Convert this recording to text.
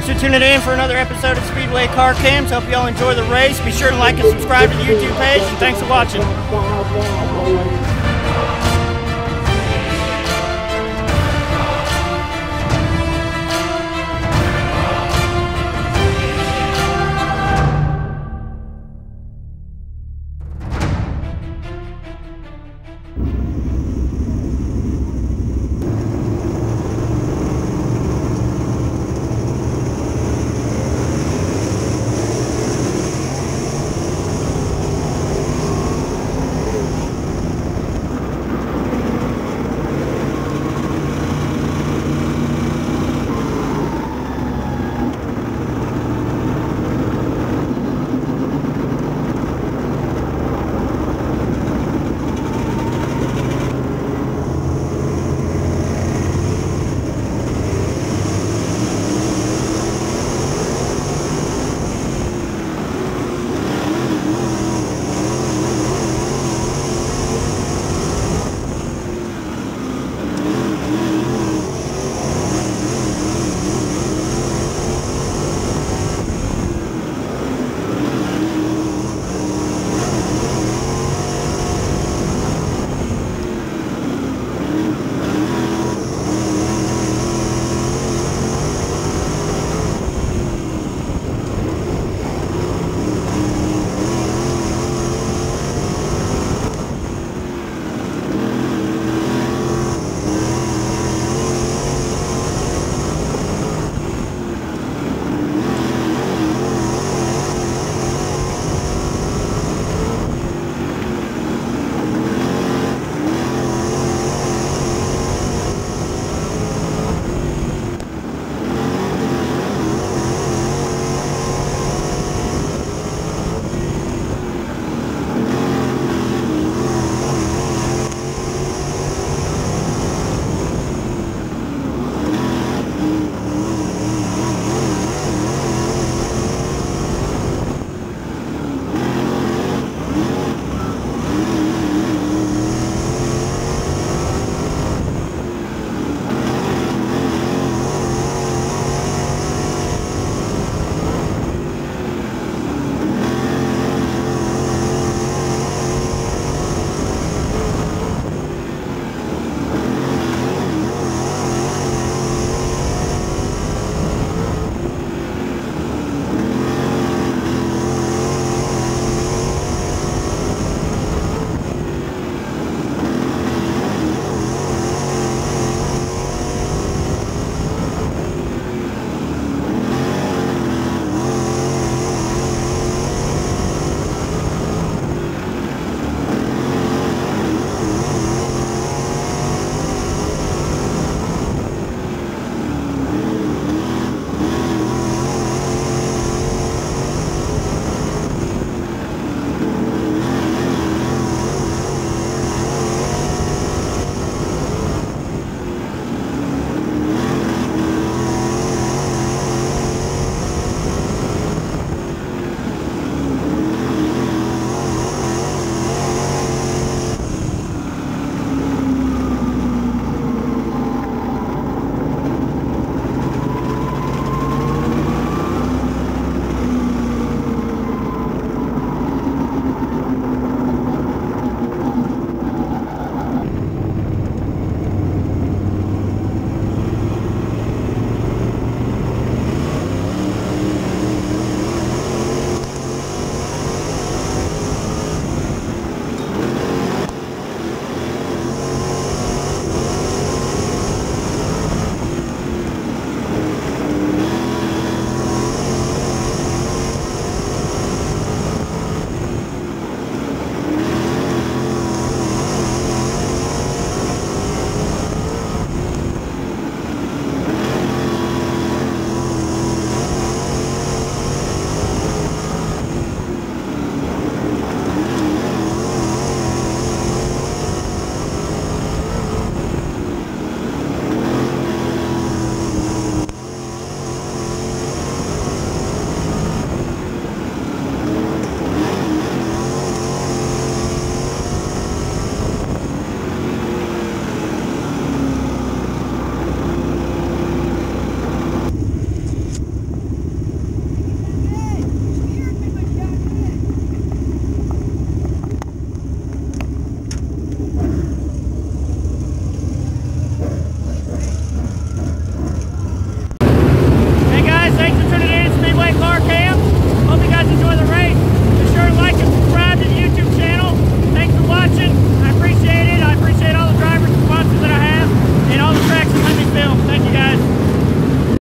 thanks for tuning in for another episode of Speedway Car Cams. Hope you all enjoy the race. Be sure to like and subscribe to the YouTube page. And thanks for watching.